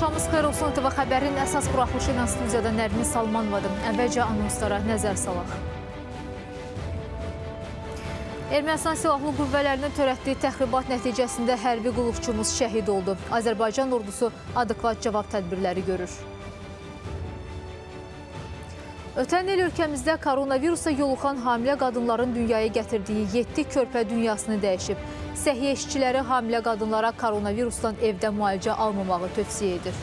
Axşamınız xeyir olsun. İTV Xəbərin əsas buraxılışı ilə studiyada Nərinə Salmanovadır. Əvvəlcə anonslara nəzər salaq. Ermənistan Silahlı Qüvvələrinin törətdiyi təxribat nəticəsində hərbi qulluqçumuz şəhid oldu. Azərbaycan ordusu adekvat cavab tədbirləri görür. Ötən il ölkəmizdə koronavirusa yoluxan hamilə qadınların dünyaya gətirdiyi 7 körpə dünyasını dəyişib. Səhiyyə işçiləri hamilə qadınlara koronavirusdan evdə müalicə almamağı tövsiyə edir.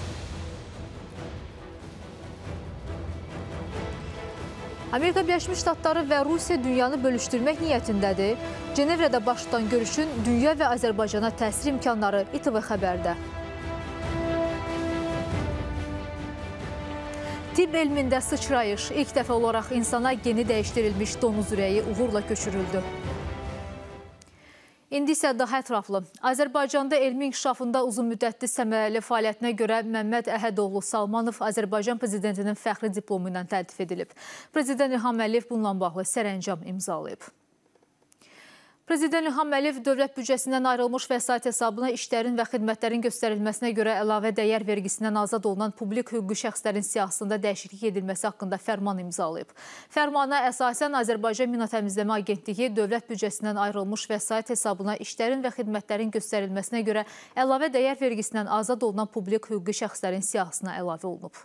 Amerika Birləşmiş Ştatları və Rusiya dünyanı bölüşdürmək niyyətindədir. Cenevrədə baş tutan görüşün dünya və Azərbaycana təsir imkanları İTV Xəbərdə. Tibb elmində sıçrayış. İlk dəfə olaraq insana geni dəyişdirilmiş donuz ürəyi uğurla köçürüldü. İndi isə daha ətraflı. Azərbaycanda elmi inkişafında uzunmüddətli səmərəli fəaliyyətinə görə Məmməd Əhədoğlu Salmanov Azərbaycan prezidentinin fəxri diplomu ilə təltif edilib. Prezident İlham Əliyev bununla bağlı sərəncam imzalayıb. Prezident İlham Əliyev dövlət büdcəsindən ayrılmış vəsait hesabına işlərin və xidmətlərin göstərilməsinə görə əlavə dəyər vergisindən azad olunan publik hüquqi şəxslərin siyahısında dəyişiklik edilməsi haqqında fərman imzalayıb. Fərmana əsasən Azərbaycan Minatəmizləmə Agentliyi dövlət büdcəsindən ayrılmış vəsait hesabına işlərin və xidmətlərin göstərilməsinə görə əlavə dəyər vergisindən azad olunan publik hüquqi şəxslərin siyahısına əlavə olunub.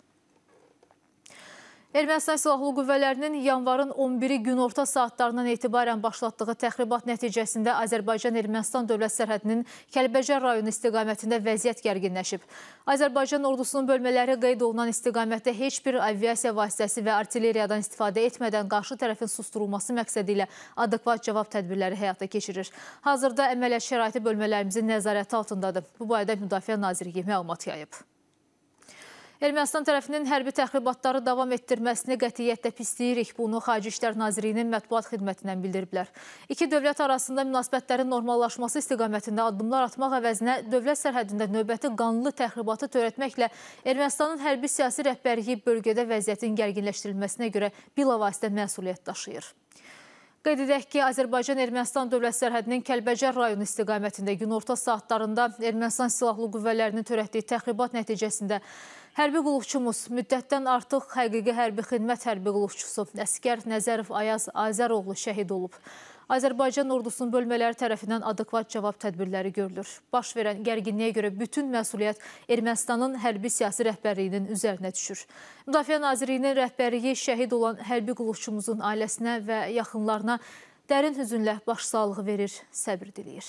Ermənistan Silahlı Qüvvələrinin yanvarın 11-i günorta saatlarından etibarən başlatdığı təxribat nəticəsində Azərbaycan-Ermənistan dövlət sərhədinin Kəlbəcər rayonu istiqamətində vəziyyət gərginləşib. Azərbaycan ordusunun bölmələri qeyd olunan istiqamətdə heç bir aviasiya vasitəsi və artilleriyadan istifadə etmədən qarşı tərəfin susturulması məqsədi ilə adekvat cavab tədbirləri həyata keçirir. Hazırda əməliyyat şəraiti bölmələrimizin nəzarəti altındadır. Bu barədə Müdafiə Nazirliyi məlumat yayıb. Ermənistan tərəfinin hərbi təxribatları davam etdirməsini qətiyyətlə pisləyirik. Bunu Xarici İşlər Nazirliyinin mətbuat xidmətindən bildiriblər. İki dövlət arasında münasibətlərin normallaşması istiqamətində addımlar atmaq əvəzinə dövlət sərhədində növbəti qanlı təxribatı törətməklə Ermənistanın hərbi siyasi rəhbərliyi bölgədə vəziyyətin gərginləşdirilməsinə görə bilavasitə məsuliyyət daşıyır. Qeyd edək ki, Azərbaycan-Ermənistan dövlət sərhədinin Kəlbəcər rayonu istiqamətində günorta saatlarında Ermənistan Silahlı Qüvvələrinin törətdiyi təxribat nəticəsində hərbi qulluqçumuz, müddətdən artıq həqiqi hərbi xidmət hərbi qulluqçusu Əsgər Nəzərov Ayaz Azəroğlu şəhid olub. Azərbaycan ordusunun bölmələri tərəfindən adekvat cavab tədbirləri görülür. Baş verən gərginliyə görə bütün məsuliyyət Ermənistanın hərbi siyasi rəhbərliyinin üzərinə düşür. Müdafiə Nazirliyinin rəhbərliyi şəhid olan hərbi qulluqçumuzun ailəsinə və yaxınlarına dərin hüzünlə başsağlığı verir, səbir diləyir.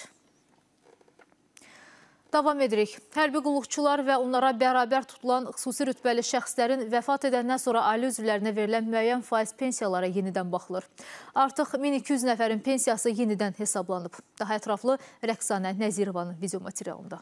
Davam edirik. Hərbi qulluqçular və onlara bərabər tutulan xüsusi rütbəli şəxslərin vəfat edəndən sonra ailə üzvlərinə verilən müəyyən faiz pensiyalara yenidən baxılır. Artıq 1200 nəfərin pensiyası yenidən hesablanıb. Daha ətraflı Rəksanə Nəzirovanın video materialında.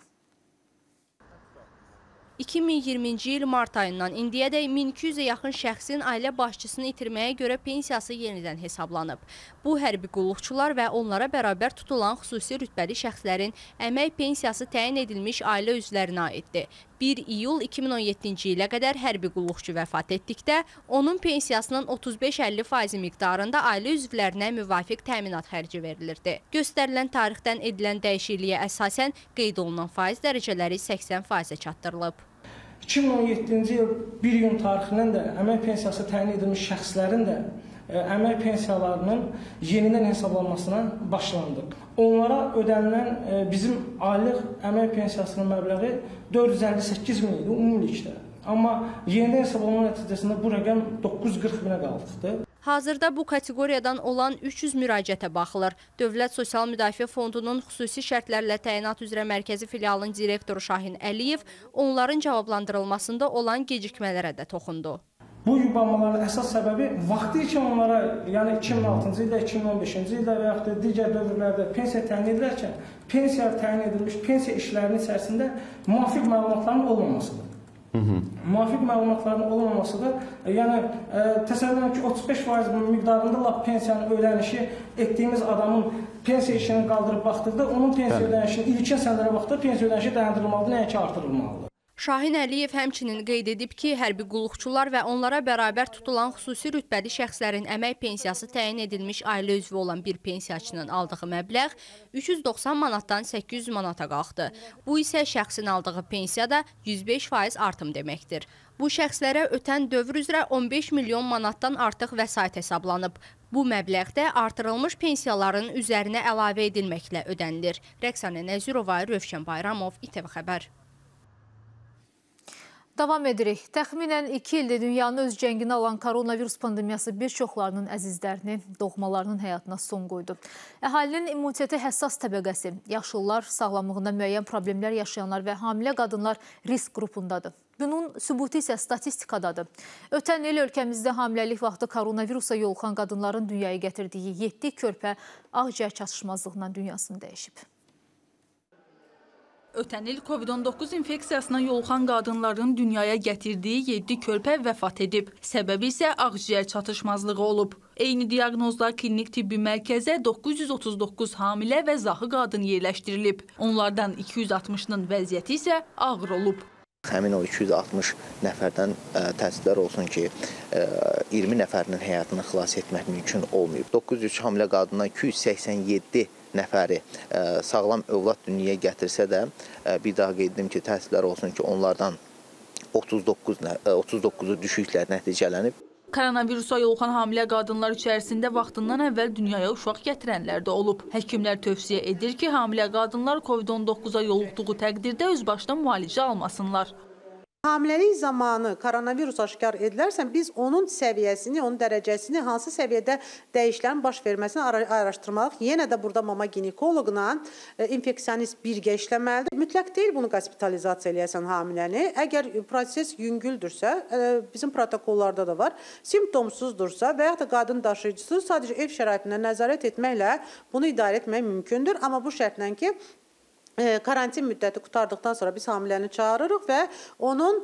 2020-ci il mart ayından indiyədək 1200-ə yaxın şəxsin ailə başçısını itirməyə görə pensiyası yenidən hesablanıb. Bu, hərbi qulluqçular və onlara bərabər tutulan xüsusi rütbəli şəxslərin əmək pensiyası təyin edilmiş ailə üzvlərinə aiddir. 1 iyul 2017-ci ilə qədər hərbi qulluqçu vəfat etdikdə, onun pensiyasının 35-50% miqdarında ailə üzvlərinə müvafiq təminat xərci verilirdi. Göstərilən tarixdən edilən dəyişikliyə əsasən qeyd olunan faiz dərəcələri 80%-ə çatdırılıb. 2017-ci il 1 iyun tarixindən də əmək pensiyası təyin edilmiş şəxslərin də əmək pensiyalarının yenidən hesablanmasına başlandı. Onlara ödənilən bizim aylıq əmək pensiyasının məbləği 458 min idi ümumilikdə. Amma yenidən hesablanma nəticəsində bu rəqəm 940 minə qalxdı. Hazırda bu kateqoriyadan olan 300 müraciətə baxılır. Dövlət Sosial Müdafiə Fondunun xüsusi şərtlərlə təyinat üzrə mərkəzi filialın direktoru Şahin Əliyev onların cavablandırılmasında olan gecikmələrə də toxundu. Bu yubanmaların əsas səbəbi vaxtı ki onlara, yəni 2006-cı ildə, 2015-ci ildə və yaxud da digər dövrlərdə pensiya təyin edilərkən, pensiya təyin edilmiş pensiya işlərinin içərisində müvafiq məlumatların olmamasıdır. Müvafiq məlumatların olmamasıdır. Yəni, təsəvvür edin ki, 35% miqdarında lap pensiyanın ödənişi etdiyimiz adamın pensiya işini qaldırıb baxdıqda, onun pensiya ödənişinin ilkin sənədə baxdıqda pensiya ödənişi dayandırılmalıdır, nəyə ki artırılmalıdır. Şahin Əliyev həmçinin qeyd edib ki, hərbi qulluqçular və onlara bərabər tutulan xüsusi rütbəli şəxslərin əmək pensiyası təyin edilmiş ailə üzvü olan bir pensiyaçının aldığı məbləğ 390 manatdan 800 manata qalxdı. Bu isə şəxsin aldığı pensiyada 105% artım deməkdir. Bu şəxslərə ötən dövr üzrə 15 milyon manatdan artıq vəsait hesablanıb. Bu məbləğdə artırılmış pensiyaların üzərinə əlavə edilməklə ödənilir. Rəksanə Nəzirova, Rövşən Bayramov, İTV Xəbər. Davam edirik. Təxminən 2 ildir dünyanın öz cənginə alan koronavirus pandemiyası bir çoxlarının əzizlərini, doğmalarının həyatına son qoydu. Əhalinin immunitetə həssas təbəqəsi, yaşlılar, sağlamlığında müəyyən problemlər yaşayanlar və hamilə qadınlar risk qrupundadır. Bunun sübutu isə statistikadadır. Ötən il ölkəmizdə hamiləlik vaxtı koronavirusa yoluxan qadınların dünyaya gətirdiyi 7 körpə ağciyər çatışmazlığından dünyasını dəyişib. Ötən il COVID-19 infeksiyasına yoluxan qadınların dünyaya gətirdiyi 7 körpə vəfat edib. Səbəbi isə ağciyər çatışmazlığı olub. Eyni diaqnozla klinik tibbi mərkəzə 939 hamilə və zahı qadın yerləşdirilib. Onlardan 260-nın vəziyyəti isə ağır olub. Həmin o 260 nəfərdən təəssüflər olsun ki, 20 nəfərinin həyatını xilas etmək mümkün olmayıb. 903 hamilə qadından 287 nəfəri sağlam övlad dünyaya gətirsə də, bir daha qeyd edim ki, təəssüflər olsun ki, onlardan 39-u düşüklər nəticələnib. Koronavirusa yoluxan hamilə qadınlar içərisində vaxtından əvvəl dünyaya uşaq gətirənlər də olub. Həkimlər tövsiyə edir ki, hamilə qadınlar COVID-19-a yoluxduğu təqdirdə öz başına müalicə almasınlar. Hamiləlik zamanı koronavirus aşkar edilərsən, biz onun səviyyəsini, onun dərəcəsini, hansı səviyyədə dəyişlərin baş verməsini araşdırmalıq. Yenə də burada mama ginekoloqla infeksionist birgə işləməlidir. Mütləq deyil bunu hospitalizasiya eləyəsən hamiləni. Əgər proses yüngüldürsə, bizim protokollarda da var, simptomsuzdursa və yaxud da qadın daşıyıcısı, sadəcə ev şəraitində nəzarət etməklə bunu idarə etmək mümkündür. Amma bu şərtlə ki, karantin müddəti qurtardıqdan sonra biz hamiləni çağırırıq və onun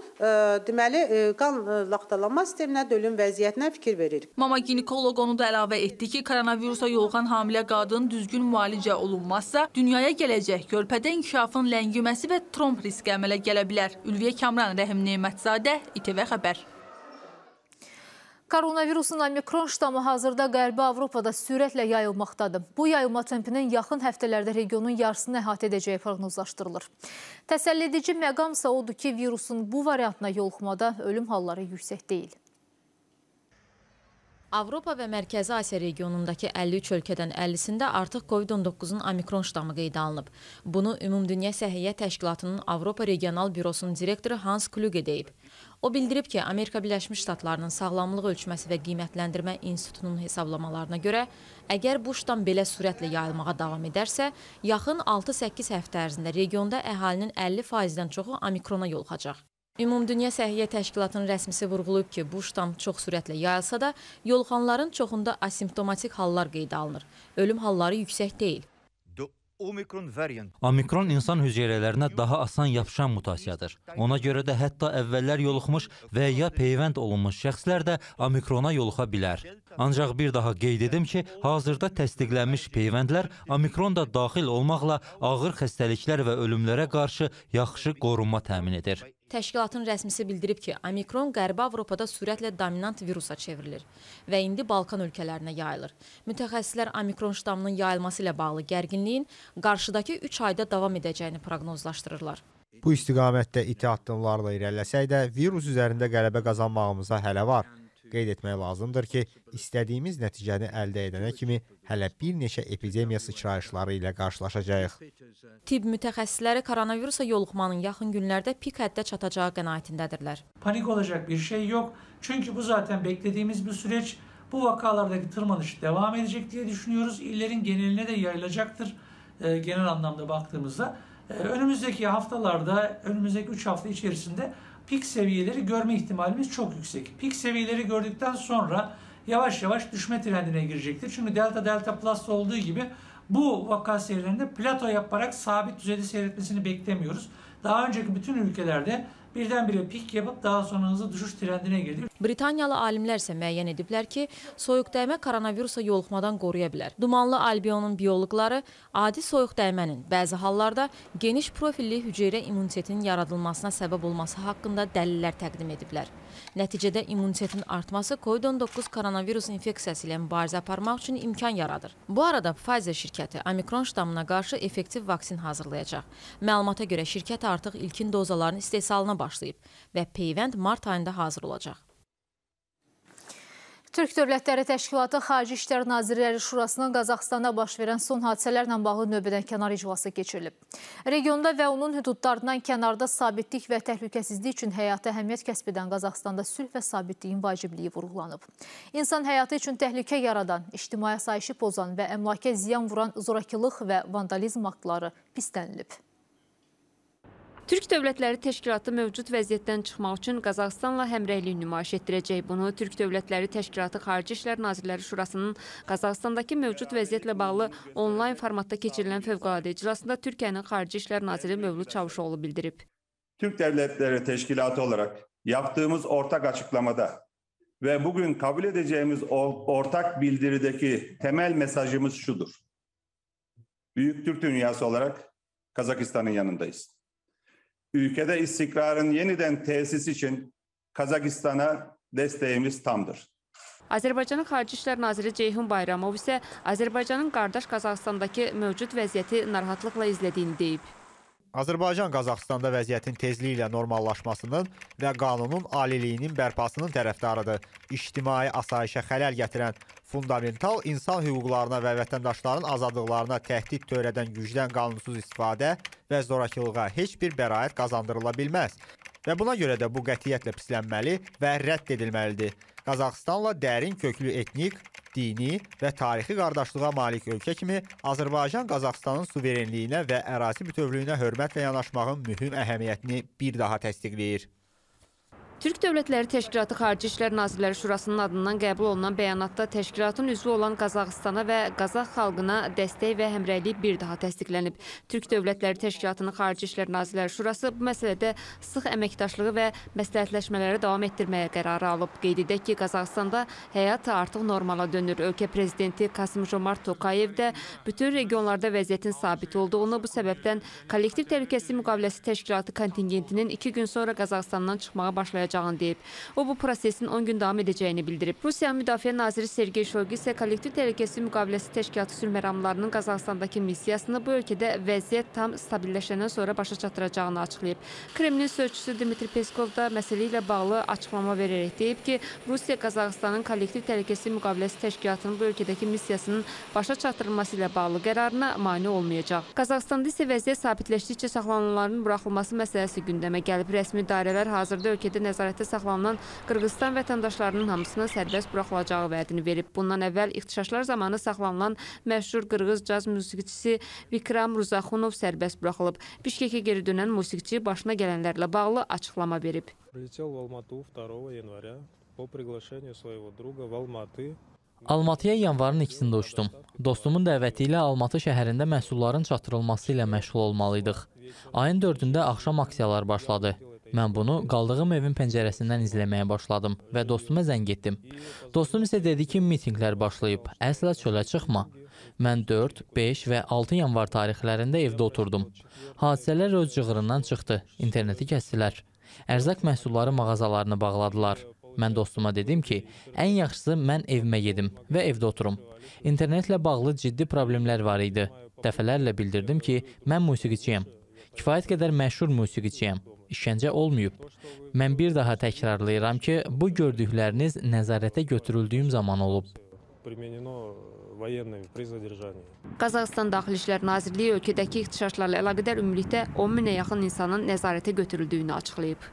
deməli qan laxtalanma sisteminə, dölün vəziyyətinə fikir veririk. Mama ginekoloq onu da əlavə etdi ki, koronavirusa yoluxan hamilə qadın düzgün müalicə olunmazsa, dünyaya gələcək körpədə inkişafın ləngiməsi və tromb riski əmələ gələ bilər. Ülviyə Kamran Rəhimnəmazadə, İTV Xəbər. Koronavirusun omikron ştamı hazırda Qərbi Avropada sürətlə yayılmaqdadır. Bu yayılma tempinin yaxın həftələrdə regionun yarısını əhatə edəcəyi proqnozlaşdırılır. Təsəlli edici məqam isə odur ki, virusun bu variantına yoluxmada ölüm halları yüksək deyil. Avropa və Mərkəzi Asiya regionundakı 53 ölkədən 50-sində artıq COVID-19-un omikron ştamı qeydə alınıb. Bunu Ümumdünya Səhiyyə Təşkilatının Avropa Regional Bürosunun direktoru Hans Klüge deyib. O bildirib ki, Amerika Birləşmiş Ştatlarının Sağlamlıq Ölçməsi və Qiymətləndirmə İnstitutunun hesablamalarına görə, əgər bu ştam belə sürətlə yayılmağa davam edərsə, yaxın 6-8 həftə ərzində regionda əhalinin 50%-dən çoxu omikrona yoluxacaq. Ümumdünya Səhiyyə Təşkilatının rəsmisi vurğulub ki, bu ştam çox sürətlə yayılsa da, yoluxanların çoxunda asimptomatik hallar qeydə alınır. Ölüm halları yüksək deyil. Omikron insan hüceyrələrinə daha asan yapışan mutasiyadır. Ona görə də hətta əvvəllər yoluxmuş və ya peyvənd olunmuş şəxslər də omikrona yoluxa bilər. Ancaq bir daha qeyd edim ki, hazırda təsdiqlənmiş peyvəndlər omikron da daxil olmaqla ağır xəstəliklər və ölümlərə qarşı yaxşı qorunma təmin edir. Təşkilatın rəsmisi bildirib ki, omikron Qərbi Avropada sürətlə dominant virusa çevrilir və indi Balkan ölkələrinə yayılır. Mütəxəssislər omikron ştamının yayılması ilə bağlı gərginliyin qarşıdakı 3 ayda davam edəcəyini proqnozlaşdırırlar. Bu istiqamətdə iti addımlarla irəliləsək də, virus üzərində qələbə qazanmağımıza hələ var. Qeyd etmək lazımdır ki, istədiyimiz nəticəni əldə edənə kimi hələ bir neçə epidemiya sıçrayışları ilə qarşılaşacağıq. Tibb mütəxəssisləri koronavirusa yoluxmanın yaxın günlərdə pik həddə çatacağı qənaətindədirlər. Panik olacaq bir şey yox, çünki bu zaten beklediğimiz bir süreç, bu vakalardaki tırmanış devam edecek diye düşünüyoruz. İllərin geneline de yayılacaktır genel anlamda baktığımızda. Önümüzdeki haftalarda, önümüzdeki 3 hafta içerisinde pik seviyeleri görme ihtimalimiz çok yüksek. Pik seviyeleri gördükten sonra yavaş yavaş düşme trendine girecektir. Çünkü Delta Plus olduğu gibi bu vaka seyirlerinde plato yaparak sabit düzeyde seyretmesini beklemiyoruz. Daha önceki bütün ülkelerde birdenbire pik yapıp daha sonra hızlı düşüş trendine girdi. Britaniyalı alimlər isə müəyyən ediblər ki, soyuq dəymə koronavirusa yoluxmadan qoruya bilər. Dumanlı albionun biyoloqları adi soyuq dəymənin bəzi hallarda geniş profilli hüceyrə immunitetinin yaradılmasına səbəb olması haqqında dəlillər təqdim ediblər. Nəticədə immunitetin artması COVID-19 koronavirus infeksiyası ilə mübarizə aparmaq üçün imkan yaradır. Bu arada Pfizer şirkəti omikron ştamına qarşı effektiv vaksin hazırlayacaq. Məlumata görə şirkət artıq ilkin dozaların istehsalına başlayıb və peyvənd mart ayında hazır olacaq. Türk Dövlətləri Təşkilatı Xarici İşlər Nazirləri Şurasının Qazaxıstanda baş verən son hadisələrlə bağlı növbədənkənar iclası keçirilib. Regionda və onun hüdudlarından kənarda sabitlik və təhlükəsizlik üçün həyata əhəmiyyət kəsb edən Qazaxıstanda sülh və sabitliyin vacibliyi vurğulanıb. İnsan həyatı üçün təhlükə yaradan, ictimai asayişi pozan və əmlaka ziyan vuran zorakılıq və vandalizm aktları pislənilib. Türk Dövlətləri Təşkilatı mövcud vəziyyətdən çıxmaq üçün Qazaxıstanla həmrəylik nümayiş etdirəcək. Bunu Türk Dövlətləri Təşkilatı Xarici İşlər Nazirləri Şurasının Qazaxıstandakı mövcud vəziyyətlə bağlı onlayn formatda keçirilən fövqəladə iclasında Türkiyənin Xarici İşlər Naziri Mövlüd Çavuşoğlu bildirib. Türk Dövlətləri Təşkilatı olaraq yaptığımız ortak açıklamada ve bugün kabul edeceğimiz ortak bildirideki temel mesajımız şudur. Büyük Türk dünyası olarak Kazakistan'ın yanındayız. Ülkede istikrarın yeniden tesis için Kazakistan'a desteğimiz tamdır. Azərbaycanın Xarici İşlər Naziri Ceyhun Bayramov isə Azərbaycanın qardaş Qazaxıstandakı mövcud vəziyyəti narahatlıqla izlədiyini deyib. Azərbaycan Qazaxıstanda vəziyyətin tezliyi ilə normallaşmasının və qanunun aliliyinin bərpasının tərəfdarıdır. İctimai asayişə xələl gətirən, fundamental insan hüquqlarına və vətəndaşların azadlıqlarına təhdid törədən gücdən qanunsuz istifadə və zorakılığa heç bir bəraət qazandırıla bilməz. Və buna görə də bu qətiyyətlə pislənməli və rədd edilməlidir. Qazaxıstanla dərin köklü etnik, dini və tarixi qardaşlığa malik ölkə kimi Azərbaycan Qazaxıstanın suverenliyinə və ərazi bütövlüyünə hörmətlə yanaşmağın mühüm əhəmiyyətini bir daha təsdiqləyir. Türk Dövlətləri Təşkilatı Xarici İşlər Nazirləri Şurasının adından qəbul olunan bəyanatda təşkilatın üzvü olan Qazaxıstana və Qazax xalqına dəstək və həmrəylik bir daha təsdiqlənib. Türk Dövlətləri Təşkilatının Xarici İşlər Nazirləri Şurası bu məsələdə sıx əməkdaşlığı və məsləhətləşmələri davam etdirməyə qərarı alıb. Qeyd edək ki, Qazaxıstanda həyat artıq normala dönür. Ölkə prezidenti Kasım jomart Tokayev də bütün regionlarda vəziyyətin sabit olduğunu, bu səbəbdən kollektiv təhlükəsizlik müqaviləsi təşkilatı kontingentinin 2 gün sonra Qazaxıstandan çıxmağa başlayacaq. O, bu prosesin 10 gün davam edəcəyini bildirib. Rusiya Müdafiə Naziri Sergey Shoigu isə kollektiv təhlükəsizlik müqaviləsi təşkilatı sülh məramlarının Qazaxıstandakı missiyasını bu ölkədə vəziyyət tam stabilləşəndən sonra başa çatdıracağını açıqlayıb. Kremlin sözçüsü Dmitri Peskov da məsələ ilə bağlı açıqlama verərək deyib ki, Rusiya Qazaxıstanın kollektiv təhlükəsizlik müqaviləsi təşkilatının bu ölkədəki missiyasının başa çatdırılması ilə bağlı qərarına mane olmayacaq. Qazaxıstanda isə vəziyyət sabitləşdikcə saxlanılanların buraxılması məsələsi gündəmə gəlib. Rəsmi idarələr hazırda ölkədə nəzarətdə saxlanılan Qırğızstan vətəndaşlarının hamısının sərbəst buraxılacağı vədini verib. Bundan əvvəl ixtişaşlar zamanı saxlanılan məşhur qırğız caz musiqiçisi Vikram Ruzaxunov sərbəst buraxılıb. Bişkekə geri dönən musiqiçi başına gələnlərlə bağlı açıqlama verib. Almatıya yanvarın 2-sində uçdum. Dostumun dəvəti ilə Almatı şəhərində məhsulların çatdırılması ilə məşğul olmalıydıq. Ayın 4-də axşam aksiyalar başladı. Mən bunu qaldığım evin pəncərəsindən izləməyə başladım və dostuma zəng etdim. Dostum isə dedi ki, mitinqlər başlayıb, əsla çölə çıxma. Mən 4, 5 və 6 yanvar tarixlərində evdə oturdum. Hadisələr öz cığırından çıxdı, interneti kəsdilər. Ərzaq məhsulları mağazalarını bağladılar. Mən dostuma dedim ki, ən yaxşısı mən evimə gedim və evdə oturum. İnternetlə bağlı ciddi problemlər var idi. Dəfələrlə bildirdim ki, mən musiqiçiyəm. Kifayət qədər məşhur musiqiçiyəm. İşkəncə olmayıb. Mən bir daha təkrarlayıram ki, bu gördükləriniz nəzarətə götürüldüyüm zaman olub. Qazaxıstan Daxili İşlər Nazirliyi ölkədəki ixtişaşlarla əlaqədar ümumilikdə 10.000-ə yaxın insanın nəzarətə götürüldüyünü açıqlayıb.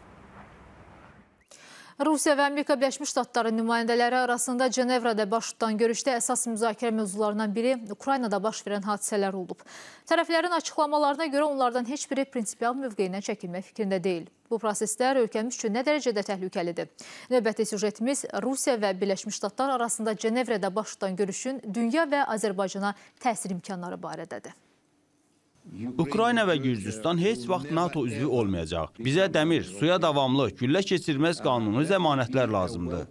Rusiya və Amerika Birləşmiş Ştatları nümayəndələri arasında Cenevrədə baş tutan görüşdə əsas müzakirə mövzularından biri Ukraynada baş verən hadisələr olub. Tərəflərin açıqlamalarına görə onlardan heç biri prinsipial mövqeyinə çəkilmək fikrində deyil. Bu proseslər ölkəmiz üçün nə dərəcədə təhlükəlidir? Növbəti süjetimiz Rusiya və Birləşmiş Ştatlar arasında Cenevrədə baş tutan görüşün dünya və Azərbaycana təsir imkanları barədədir. Ukrayna və Gürcüstan heç vaxt NATO üzvü olmayacaq. Bizə dəmir, suya davamlı, güllə keçirməz qanuni zəmanətlər lazımdır.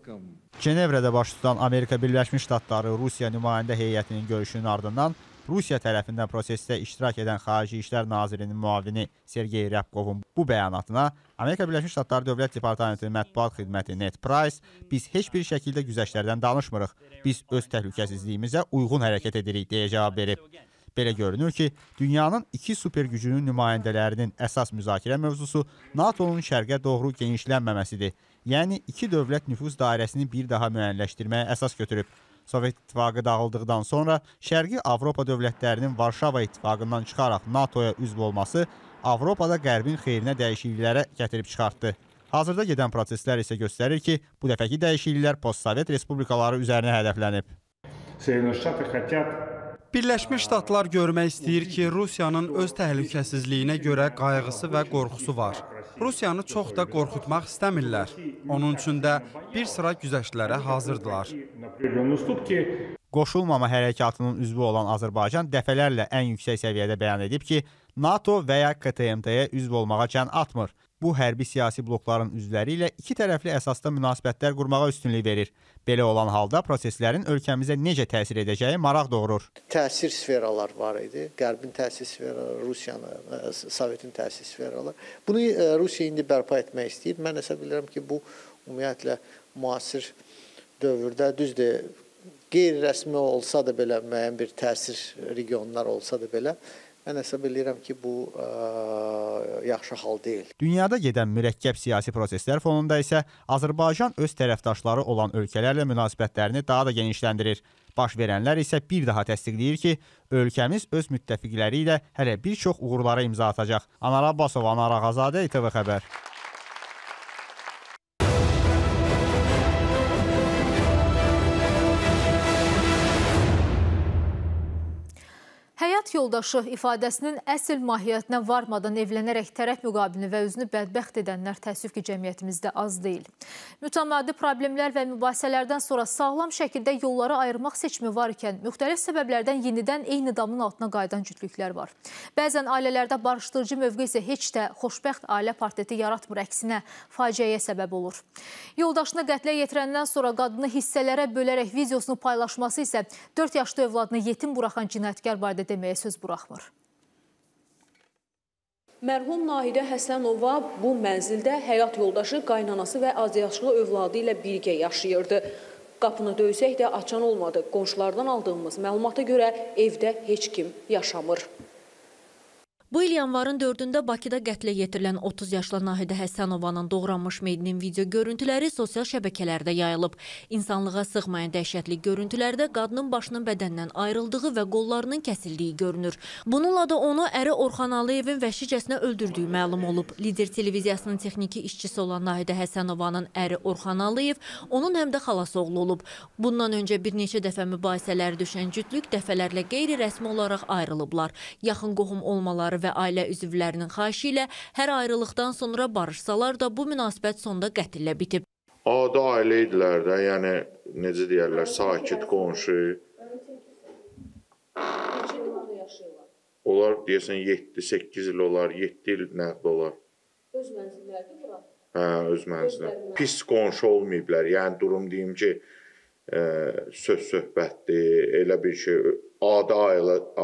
Cenevrədə baş tutan Amerika Birləşmiş Ştatları Rusiya nümayəndə heyətinin görüşünün ardından Rusiya tərəfindən prosesdə iştirak edən Xarici İşlər Nazirinin müavini Sergey Ryabkovun bu bəyanatına Amerika Birləşmiş Ştatları Dövlət Departamentinin mətbuat xidməti Net Price, biz heç bir şəkildə güzəştlərdən danışmırıq, biz öz təhlükəsizliyimizə uyğun hərəkət edirik, deyə cavab verib. Belə görünür ki, dünyanın iki super gücünün nümayəndələrinin əsas müzakirə mövzusu NATO-nun şərqə doğru genişlənməməsidir. Yəni, iki dövlət nüfuz dairəsini bir daha müəyyənləşdirməyə əsas götürüb. Sovet İttifaqı dağıldıqdan sonra Şərqi Avropa dövlətlərinin Varşava İttifaqından çıxaraq NATO-ya üzv olması Avropada Qərbin xeyrinə dəyişikliklərə gətirib çıxartdı. Hazırda gedən proseslər isə göstərir ki, bu dəfəki dəyişikliklər postsovet respublikaları üzərinə hədəflənib. Birləşmiş Ştatlar görmək istəyir ki, Rusiyanın öz təhlükəsizliyinə görə qayğısı və qorxusu var. Rusiyanı çox da qorxutmaq istəmirlər. Onun üçün də bir sıra güzəştlərə hazırdılar. Qoşulmama hərəkatının üzvü olan Azərbaycan dəfələrlə ən yüksək səviyyədə bəyan edib ki, NATO və ya KTMT-yə üzv olmağa can atmır. Bu hərbi siyasi blokların üzvləri ilə iki tərəfli əsasda münasibətlər qurmağa üstünlük verir. Belə olan halda proseslərin ölkəmizə necə təsir edəcəyi maraq doğurur. Təsir sferalar var idi. Qərbin təsir sferaları, Rusiyanın, Sovetin təsir sferaları. Bunu Rusiya indi bərpa etmək istəyir. Mən hesab edirəm ki, bu ümumiyyətlə müasir dövrdə düzdür. Qeyri-rəsmi olsa da belə, müəyyən bir təsir regionlar olsa da belə, mən hesab edirəm ki, bu yaxşı hal deyil. Dünyada gedən mürəkkəb siyasi proseslər fonunda isə Azərbaycan öz tərəfdaşları olan ölkələrlə münasibətlərini daha da genişləndirir. Baş verənlər isə bir daha təsdiqləyir ki, ölkəmiz öz müttəfiqləri ilə hələ bir çox uğurlara imza atacaq. Anar Abbasov, Anar Ağazadə, İTV Xəbər. Həyat yoldaşı ifadəsinin əsl mahiyyətinə varmadan evlənərək tərəf müqabilini və özünü bədbəxt edənlər təəssüf ki, cəmiyyətimizdə az deyil. Mütəmadi problemlər və mübahisələrdən sonra sağlam şəkildə yolları ayırmaq seçimi var ikən, müxtəlif səbəblərdən yenidən eyni damın altına qayıdan cütlüklər var. Bəzən ailələrdə barışdırıcı mövqe isə heç də xoşbəxt ailə portreti yaratmır, əksinə faciəyə səbəb olur. Yoldaşını qətlə yetirəndən sonra qadını hissələrə bölərək videosunu paylaşması isə 4 yaşlı övladını yetim buraxan cinayətkar barədə deməyə söz buraxmır. Mərhum Nahide Hesenova bu mənzildə həyat yoldaşı, qaynanası və azyaşlı övladı ilə birgə yaşayırdı. Qapını döysək də açan olmadı. Qonşulardan aldığımız məlumata görə evdə heç kim yaşamır. Bu il yanvarın 4-də Bakıda qətlə yetirilən 30 yaşlı Nahidə Həsənovanın doğranmış meydinin video görüntüləri sosial şəbəkələrdə yayılıb. İnsanlığa sığmayan dəhşətli görüntülərdə qadının başının bədəndən ayrıldığı və qollarının kəsildiyi görünür. Bununla da onu əri Orxan Aliyevin vəhşicəsinə öldürdüyü məlum olub. Lider televiziyasının texniki işçisi olan Nahidə Həsənovanın əri Orxan Aliyev, onun həm də xalası oğlu olub. Bundan öncə bir neçə dəfə mübahisələr düşən cütlük dəfələrlə qeyri-rəsmi olaraq ayrılıblar. Yaxın qohum olmaları və ailə üzvlərinin xahişi ilə hər ayrılıqdan sonra barışsalar da bu münasibət sonda qətillə bitib. Ada ailə idilər də, yəni necə deyərlər, sakit qonşu. Onlar deyəsən 7-8 il olar, 7 il nəqd olar. Öz mənzillərdir bura? Hə, öz mənzillər. Pis qonşu olmayıblar, yəni durum deyim ki, söz-söhbətdir, elə bir şey, ada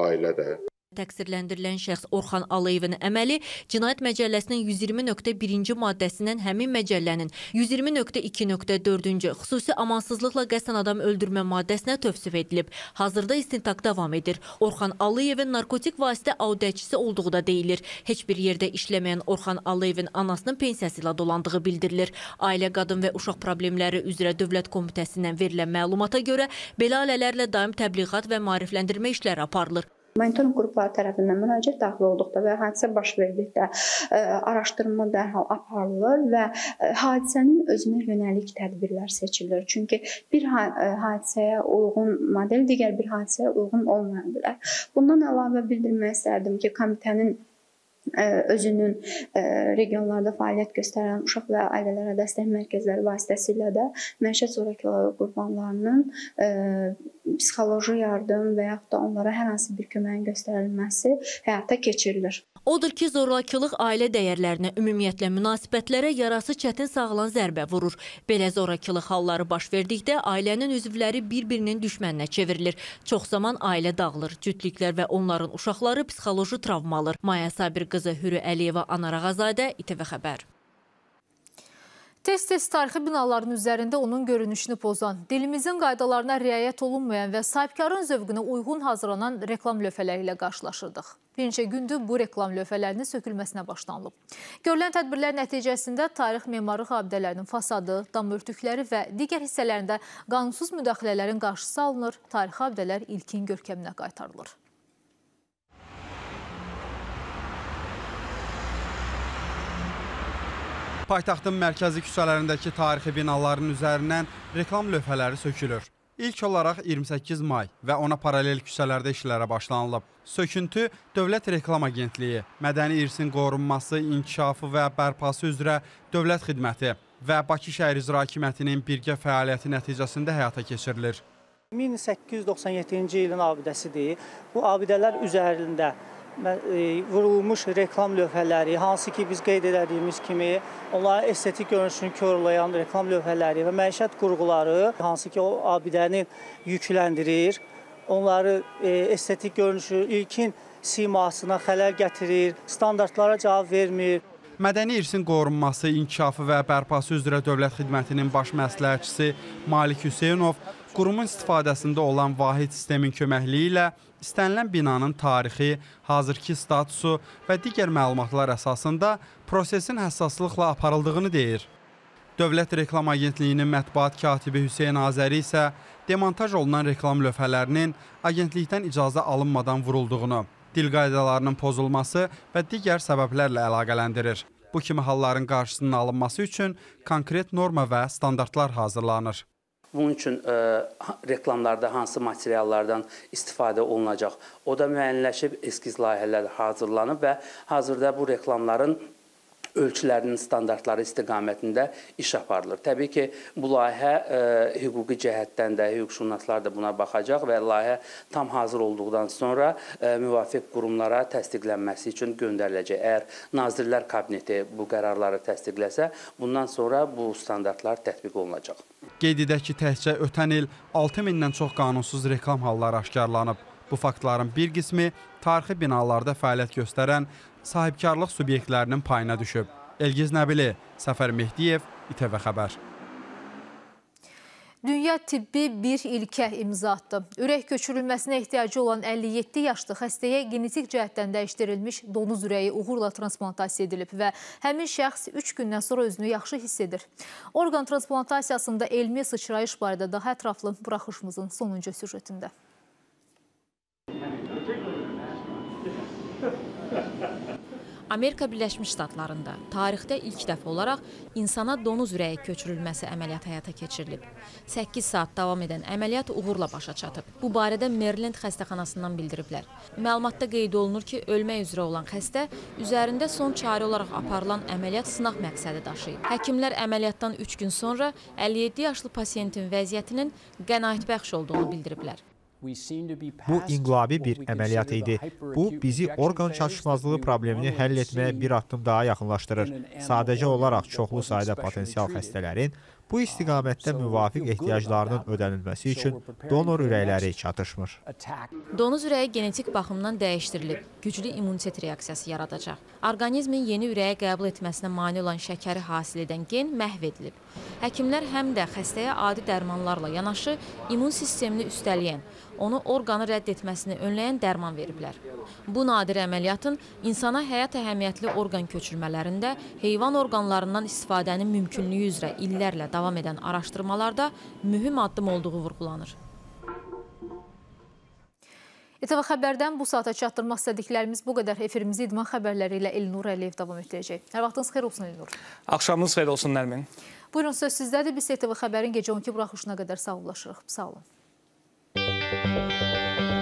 ailədə. Təqsirləndirilən şəxs Orxan Aliyevin əməli Cinayət Məcəlləsinin 120.1-ci maddəsindən həmin məcəllənin 120.2.4-cü xüsusi amansızlıqla qəsdən adam öldürmə maddəsinə tövsif edilib. Hazırda istintaq davam edir. Orxan Aliyevin narkotik vasitə audəçisi olduğu da deyilir. Heç bir yerdə işləməyən Orxan Aliyevin anasının pensiyası ilə dolandığı bildirilir. Ailə, Qadın və Uşaq Problemləri üzrə Dövlət Komitəsindən verilən məlumata görə belə ailələrlə daim təbliğat və maarifləndirmə işləri aparılır. Monitoring qrupları tərəfindən müraciət daxil olduqda və hadisə baş verdikdə araşdırma dərhal aparılır və hadisənin özünə yönəlik tədbirlər seçilir. Çünki bir hadisəyə uyğun model digər bir hadisəyə uyğun olmaya bilər. Bundan əlavə bildirmək istərdim ki, komitənin özünün regionlarda fəaliyyət göstərən uşaq və ailələrə dəstək mərkəzləri vasitəsilə də məişət zorakılığı qurbanlarının psixoloji yardım və yaxud da onlara hər hansı bir köməyin göstərilməsi həyata keçirilir. Odur ki, zorakılıq ailə dəyərlərinə, ümumiyyətlə münasibətlərə yarası çətin sağılan zərbə vurur. Belə zorakılıq halları baş verdikdə ailənin üzvləri bir-birinin düşməninə çevrilir. Çox zaman ailə dağılır, cütlüklər və onların uşaqları psixoloji travma alır. Maya Sabirqızı Hürü Əliyeva, Anar Ağazadə, İTV Xəbər. Tez-tez tarixi binaların üzərində onun görünüşünü pozan, dilimizin qaydalarına riayət olunmayan və sahibkarın zövqünə uyğun hazırlanan reklam lövhələri ilə qarşılaşırdıq. Bir neçə gündür bu reklam lövhələrinin sökülməsinə başlanılıb. Görülən tədbirlər nəticəsində tarix memarı abidələrinin fasadı, dam örtükləri və digər hissələrində qanunsuz müdaxilələrin qarşısı alınır, tarixi abidələr ilkin görkəminə qaytarılır. Paytaxtın mərkəzi küçələrindəki tarixi binaların üzərindən reklam lövhələri sökülür. İlk olaraq 28 may və ona paralel küçələrdə işlərə başlanılıb. Söküntü Dövlət Reklama Agentliyi, Mədəni İrsin Qorunması, İnkişafı və Bərpası üzrə Dövlət Xidməti və Bakı Şəhər İcra Hakimiyyətinin birgə fəaliyyəti nəticəsində həyata keçirilir. 1897-ci ilin abidəsidir. Bu abidələr üzərində vurulmuş reklam lövhələri, hansı ki biz qeyd edədiyimiz kimi onların estetik görünüşünü körlayan reklam lövhələri və məişət qurğuları, hansı ki o abidəni yükləndirir, onları estetik görünüşü ilkin simasına xələl gətirir, standartlara cavab vermir. Mədəni irsin qorunması, inkişafı və bərpası üzrə Dövlət Xidmətinin baş məsləhətçisi Malik Hüseynov qurumun istifadəsində olan vahid sistemin köməkliyi ilə istənilən binanın tarixi, hazırki statusu və digər məlumatlar əsasında prosesin həssaslıqla aparıldığını deyir. Dövlət Reklam Agentliyinin mətbuat katibi Hüseyin Azəri isə demontaj olunan reklam lövhələrinin agentlikdən icazə alınmadan vurulduğunu, dil qaydalarının pozulması və digər səbəblərlə əlaqələndirir. Bu kimi halların qarşısının alınması üçün konkret norma və standartlar hazırlanır. Bunun üçün reklamlarda hansı materiallardan istifadə olunacaq, o da müəyyənləşib eskiz layihələr hazırlanıb və hazırda bu reklamların ölçülərinin standartları istiqamətində iş aparılır. Təbii ki, bu layihə hüquqi cəhətdən də hüquqşünaslar da buna baxacaq və layihə tam hazır olduqdan sonra müvafiq qurumlara təsdiqlənməsi üçün göndəriləcək. Əgər Nazirlər Kabineti bu qərarları təsdiqləsə, bundan sonra bu standartlar tətbiq olunacaq. Qeyd edək ki, təkcə ötən il 6000-dən çox qanunsuz reklam halları aşkarlanıb. Bu faktların bir qismi tarixi binalarda fəaliyyət göstərən sahibkarlıq subyektlərinin payına düşüb. Elgiz Nəbili, Sefer Mehdiyev, İTV Xəbər. Dünya tibbi bir ilkə imza atdı. Ürək köçürülməsinə ehtiyacı olan 57 yaşlı xəstəyə genetik cəhətdən dəyişdirilmiş donuz ürəyi uğurla transplantasiya edilib və həmin şəxs 3 gündən sonra özünü yaxşı hiss edir. Orqan transplantasiyasında elmi sıçrayış barədə daha ətraflı buraxışımızın sonuncu süjetində. Amerika Birləşmiş Ştatlarında tarixdə ilk dəfə olaraq insana donuz ürəyi köçürülməsi əməliyyatı həyata keçirilib. 8 saat davam edən əməliyyat uğurla başa çatıb. Bu barədə Maryland xəstəxanasından bildiriblər. Məlumatda qeyd olunur ki, ölmək üzrə olan xəstə üzərində son çarə olaraq aparılan əməliyyat sınaq məqsədi daşıyıb. Həkimlər əməliyyatdan 3 gün sonra 57 yaşlı pasiyentin vəziyyətinin qənaətbəxş olduğunu bildiriblər. Bu inqilabi bir əməliyyat idi. Bu, bizi orqan çatışmazlığı problemini həll etməyə bir addım daha yaxınlaşdırır. Sadəcə olaraq çoxlu sayda potensial xəstələrin bu istiqamətdə müvafiq ehtiyaclarının ödənilməsi üçün donor ürəkləri çatışmır. Donuz ürəyi genetik baxımdan dəyişdirilib, güclü immunitet reaksiyası yaradacaq. Orqanizmin yeni ürəyə qəbul etməsinə mane olan şəkəri hasil edən gen məhv edilib. Həkimlər həm də xəstəyə adi dərmanlarla yanaşı immun sistemini üstələyən, onu orqanı rədd etməsini önləyən dərman veriblər. Bu nadir əməliyyatın insana həyat əhəmiyyətli orqan köçürmələrində heyvan orqanlarından istifadənin mümkünlüyü üzrə illərlə davam edən araşdırmalarda mühüm addım olduğu vurğulanır. İTV Xəbərdən bu saata çatdırmaq istədiklərimiz bu qədər. Efirimizi idman xəbərləri ilə Elnur Əliyev davam etdirəcək. Hər vaxtınız xeyir olsun Elnur. Axşamınız xeyir olsun Nərmin. Buyurun, söz sizdədir. Biz İTV Xəbərin gecə 12 buraxılışına qədər sağollaşırıq. Sağ olun. Thank you.